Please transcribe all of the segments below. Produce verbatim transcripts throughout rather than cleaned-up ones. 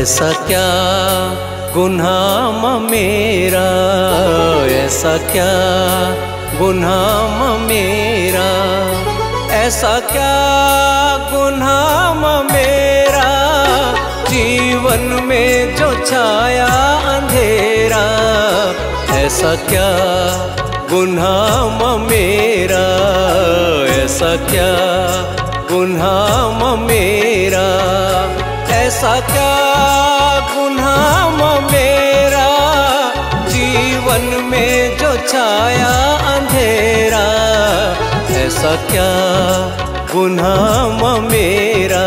ऐसा क्या गुनाह मेरा, ऐसा क्या गुनाह मेरा, ऐसा क्या गुनाह मेरा, जीवन में जो छाया अंधेरा, ऐसा क्या गुनाह मेरा, ऐसा क्या गुनाह मेरा, ऐसा क्या गुनाह मेरा, जीवन में जो छाया अंधेरा, ऐसा क्या गुनाह मेरा,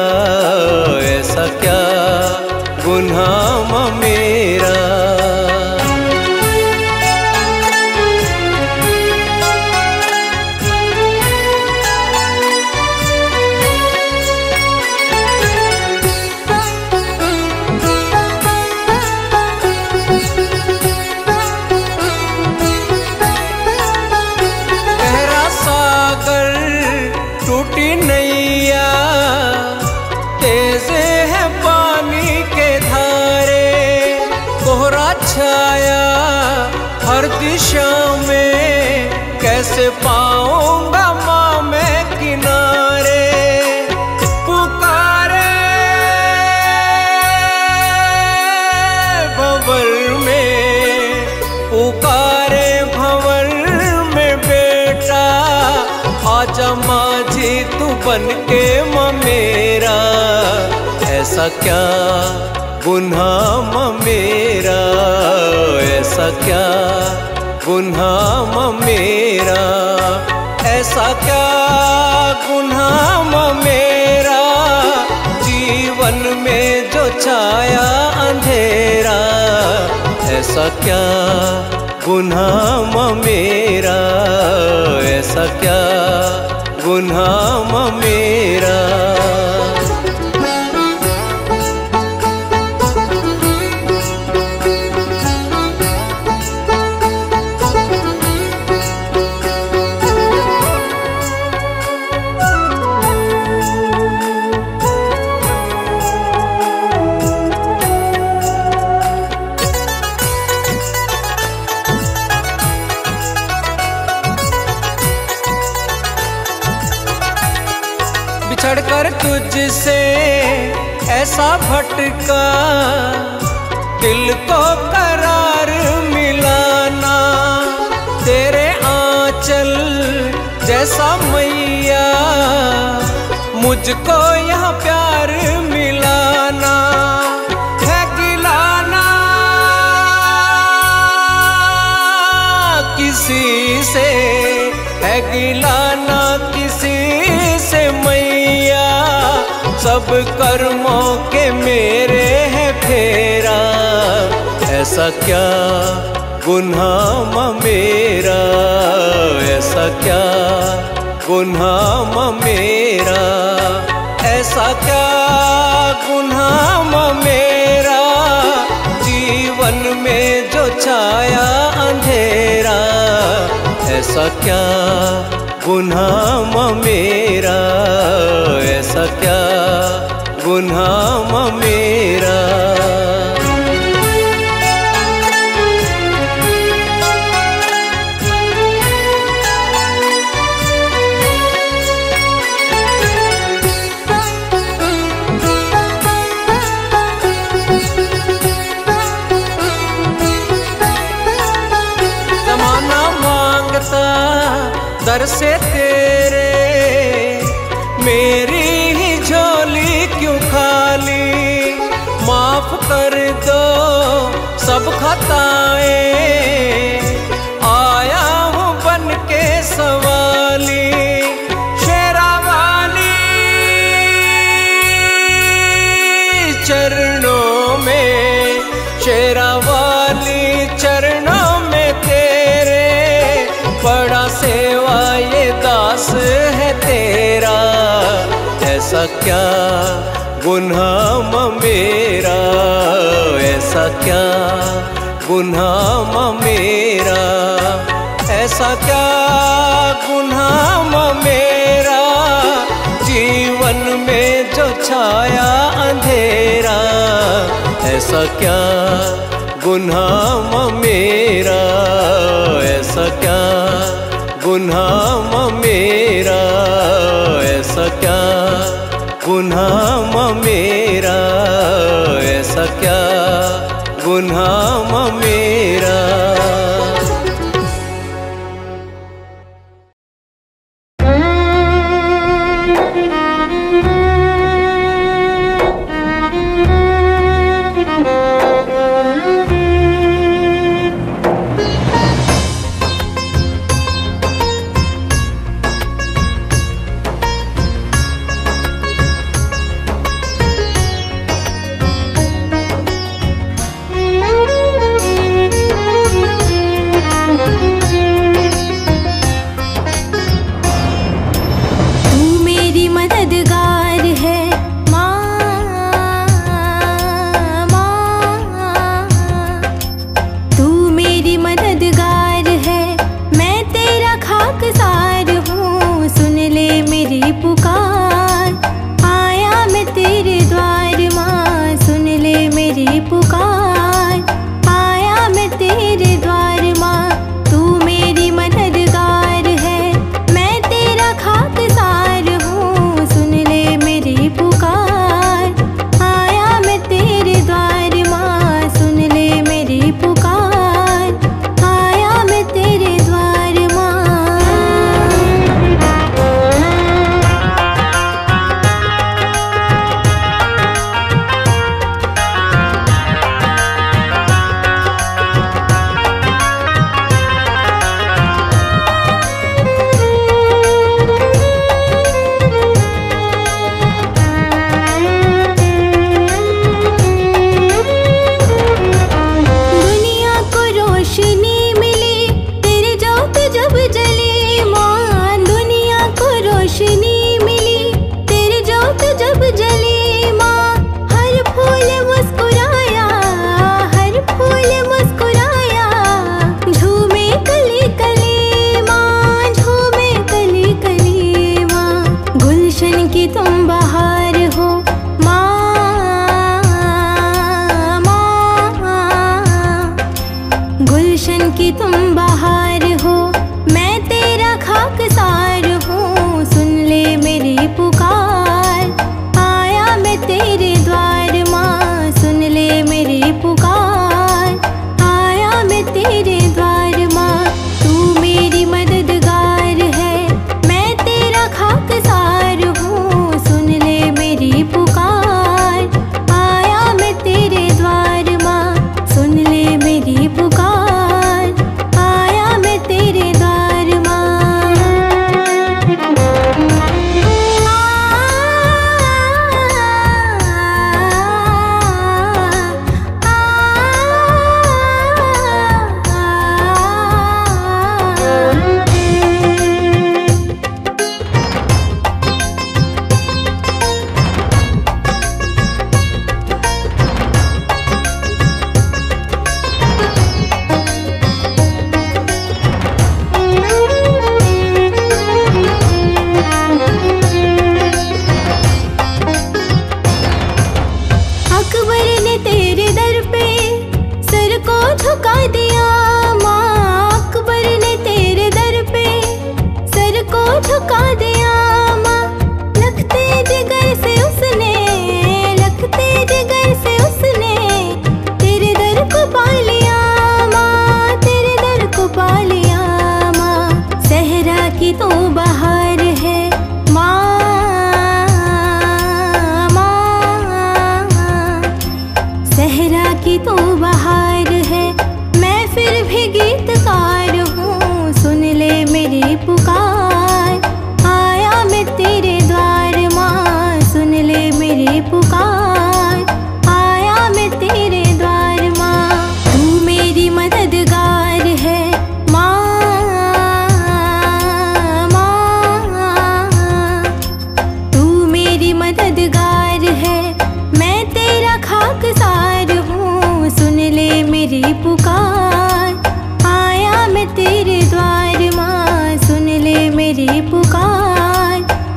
ऐसा क्या गुनाह मेरा। कैसे पाऊंगा माँ मैं किनारे, पुकारे भंवर में, पुकारे भंवर में बेटा, आजा माझी तू बन के माँ मेरा, ऐसा क्या गुनाह माँ मेरा, ऐसा क्या गुनाह मेरा, ऐसा क्या गुनाह मेरा, जीवन में जो छाया अंधेरा, ऐसा क्या गुनाह मेरा, ऐसा क्या गुनाह मेरा। कर तुझसे ऐसा भटका, दिल को करार मिलाना, तेरे आंचल जैसा मैया, मुझको यह प्यार मिलाना है, गिलाना किसी से है, गिलाना किसी से मैया, सब कर्मों के मेरे है फेरा, ऐसा क्या गुनाह मेरा, ऐसा क्या गुनाह मेरा, ऐसा क्या गुनाह मेरा, जीवन में जो छाया अंधेरा, ऐसा क्या गुनाह मेरा, ऐसा क्या गुनाह मेरा। जमाना मांगता दर से तेरे, मेरी ही झोली क्यों खाली, माफ कर दो सब खताएं, आया हूँ बन के सवाली, शेरावाली चरणों में, शेरावाली चरणों में तेरे, बड़ा सेवा ये दास है तेरा, ऐसा क्या गुनाह मेरा, ऐसा क्या गुनाह मेरा, ऐसा क्या गुनाह मेरा, जीवन में जो छाया अंधेरा, ऐसा क्या गुनाह मेरा, ऐसा क्या गुनाह मेरा, ऐसा क्या गुनाह मेरा, ऐसा क्या गुनाह मेरा। पुकार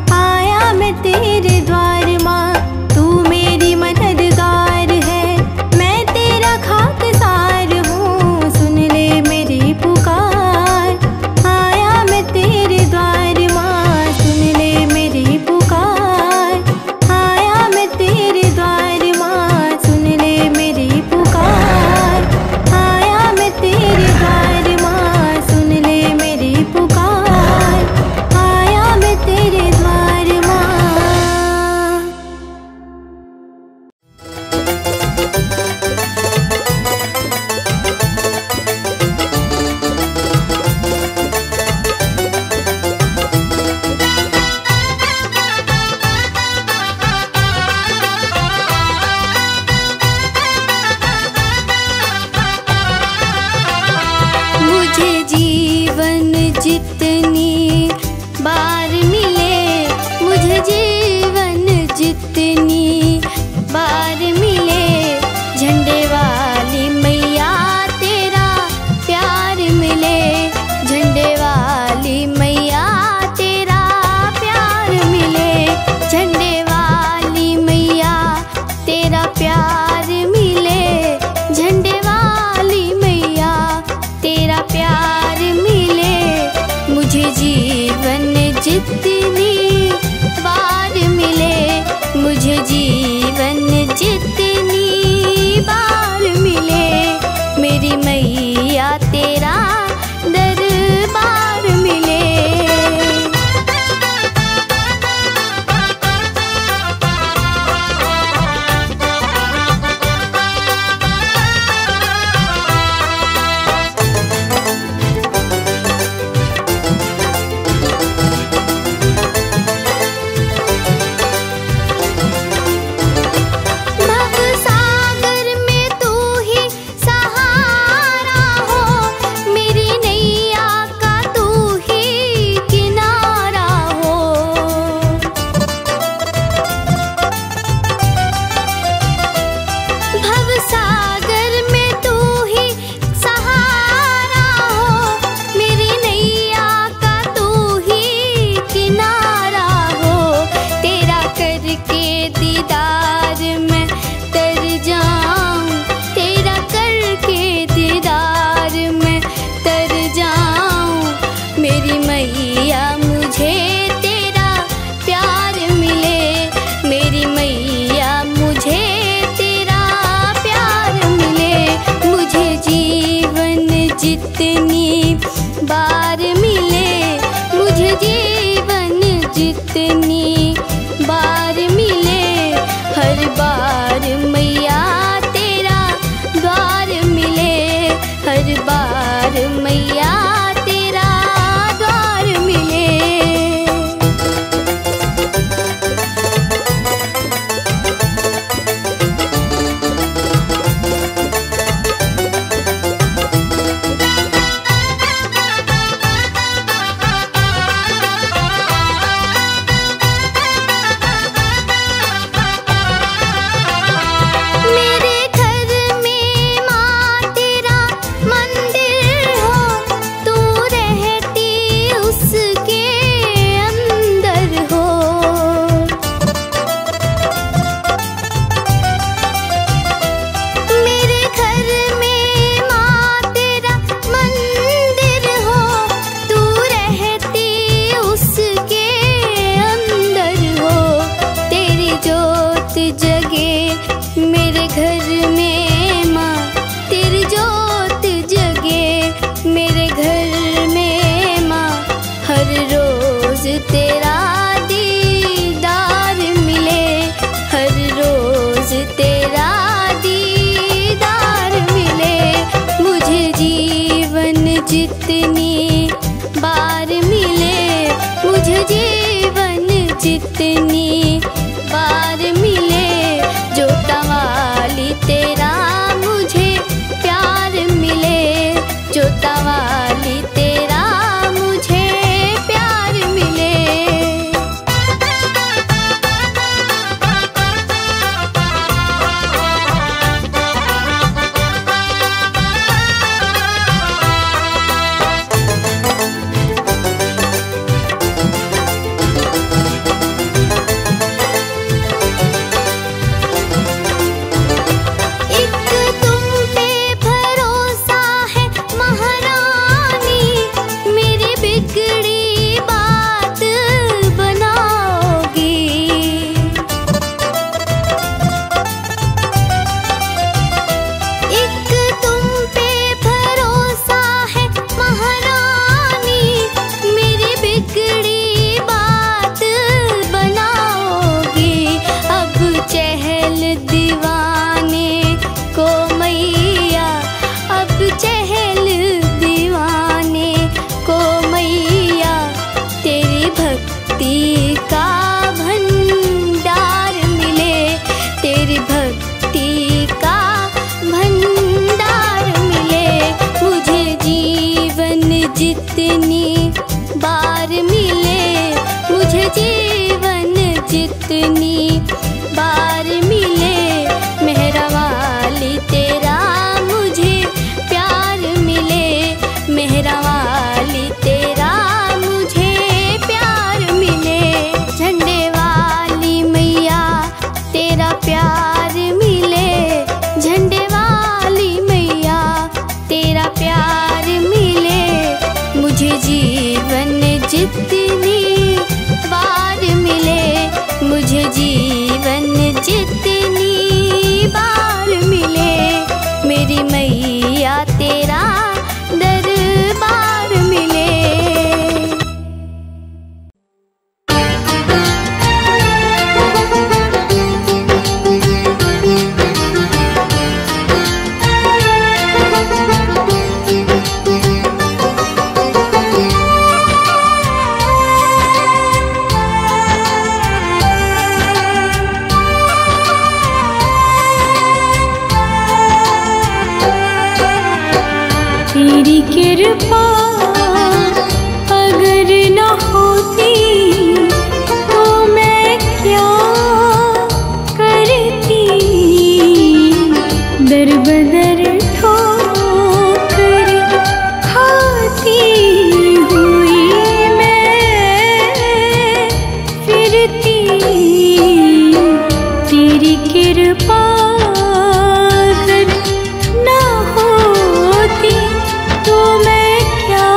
आया मैं तेरे द्वार माँ। जितनी बार मिले मुझे जीवन, जितनी बार मिले झंडे वाली मैया तेरा प्यार मिले, झंडे वाली मैया तेरा प्यार मिले, झंडे वाली मैया तेरा प्यार मिले, झंडे वाली मैया तेरा प्यार मिले, मुझे जीवन जितनी बार मिले, मुझे जीवन जितनी बार मिले, मेरी मैया तेरा दरबार मिले। जितनी बार मिले मुझे जीवन, जितनी बार मिले हर बार मैया तेरा द्वार मिले, हर बार मैया तेरा द्वार मिले। तेरा दीदार मिले हर रोज, तेरा दीदार मिले, मुझे जीवन जितनी बार मिले, मुझे जीवन जितनी बार मिले, जो तवाली तेरा मुझे प्यार मिले, जो तवाली तेरा तेरी कृपा अगर न होती तो मैं क्या करती, दर बदर ठोकर खाती हुई मैं फिरती। तेरी कृपा तो मैं क्या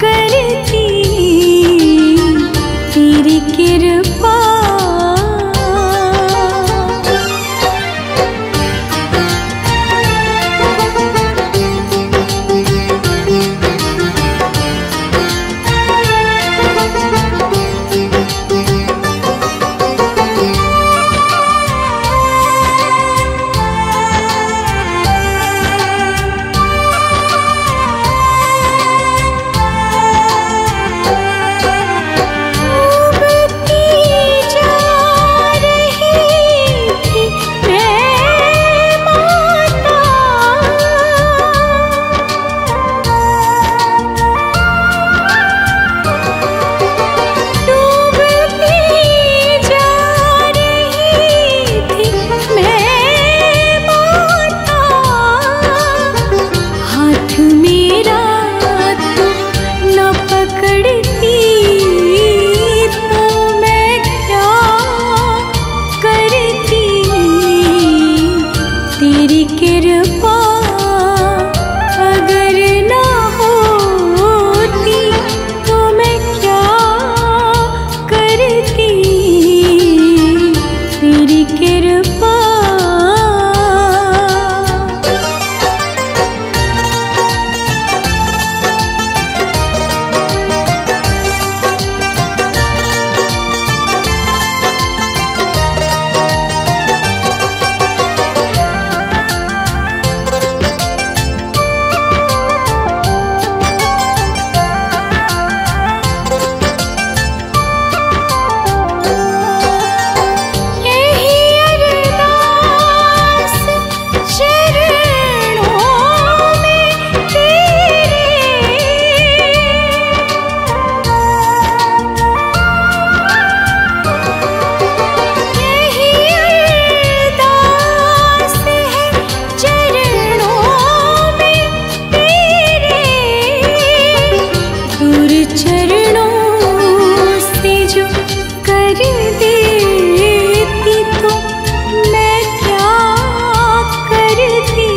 करती।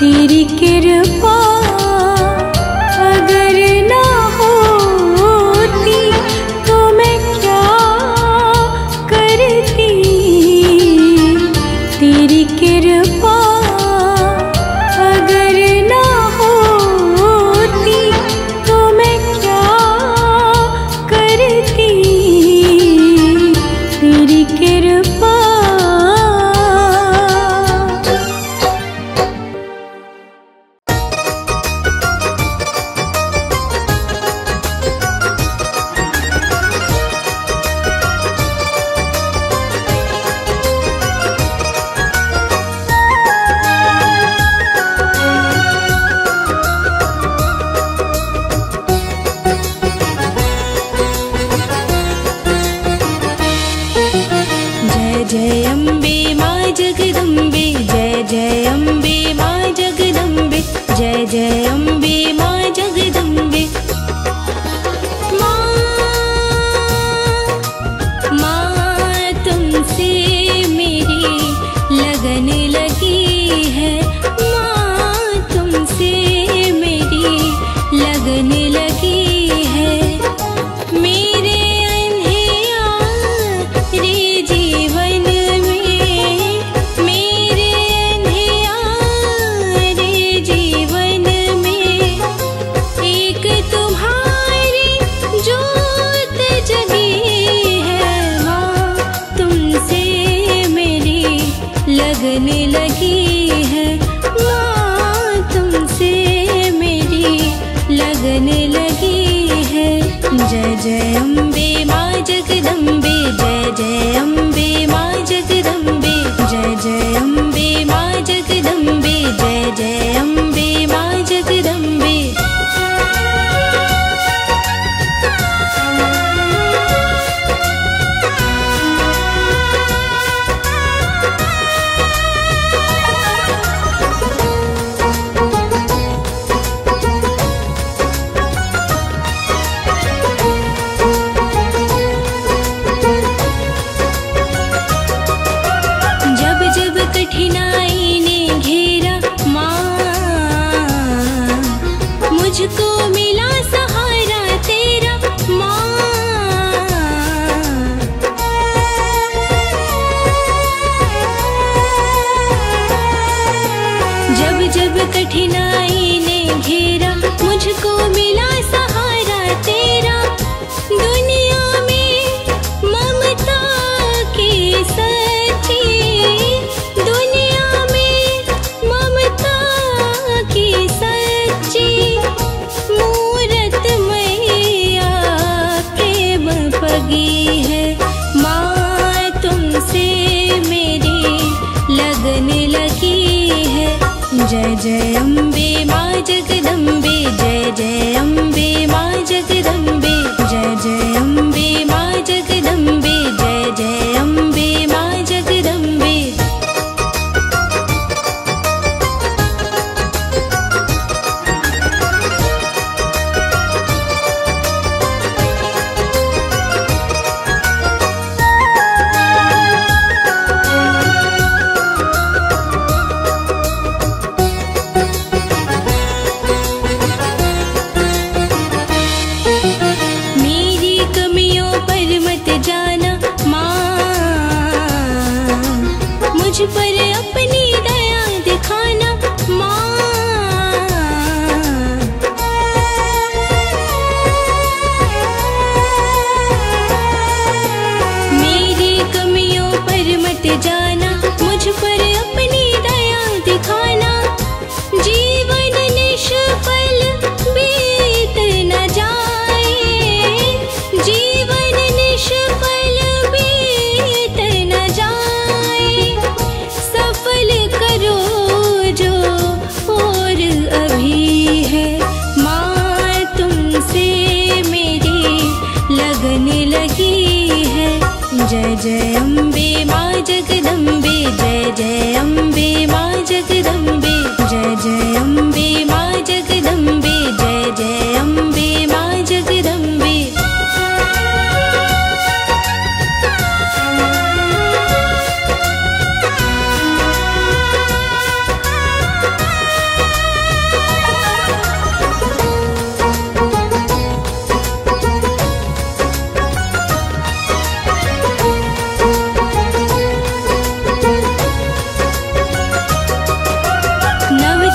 तेरी कृपा अगर न होती तो मैं क्या करती। तेरी कृपा जय जय अम्बे माँ जगदम्बे, जय जय अम्बे माँ जगदम्बे, जय जय अम्बे माँ जगदम्बे। माँ माँ तुमसे मेरी लगन लगी है, माँ तुमसे मेरी लगन लगी है। मेरे लगने लगी है, माँ तुमसे मेरी लगने लगी है। जय जय अम्बे माँ जगदम्बे, जय जय अम्बे माँ जगदम्बे, जय जय अम्बे माँ जगदम्बे, जय जय अम्बे माँ जगदम्बे। कठिनाई ने घेरा माँ, मुझको मिला सहारा तेरा माँ। जब जब कठिनाई ने घेरा, मुझको मिला सहारा तेरा। दुनिया में ममता के सच्ची, जय जय अम्बे माँ जगदम्बे, जय जय अम्बे माँ जगदम्बे, जय जय अम्बे माँ जगदम्बे, जय जय अम्बे माँ जगदम्बे। मुझ पर अपनी दया दिखाना माँ। मेरी कमियों पर मत जाना, मुझ पर अपनी दया दिखाना। जीवन निष्फल बीत न जाए, जीवन निष्फल बीत न जाए। जय जय अम्बे माँ जगदम्बे, जय जय अम्बे माँ जगदम्बे, जय जय अम्बे माँ जगदम्बे, जय जय अम्बे माँ जगदम्बे।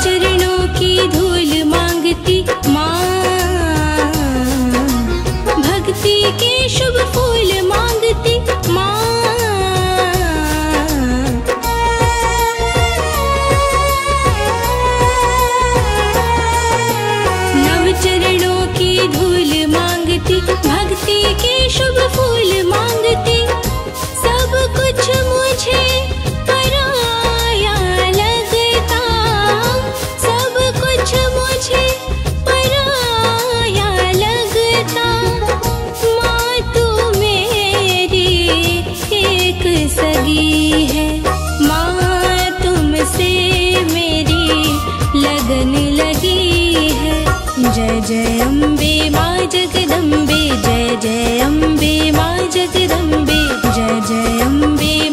चरणों की धूल मांगती सगी है माँ तुमसे मेरी लगन लगी है। जय जय अम्बे माँ जगदम्बे, जय जय अम्बे माँ जगदम्बे, जय जय अम्बे।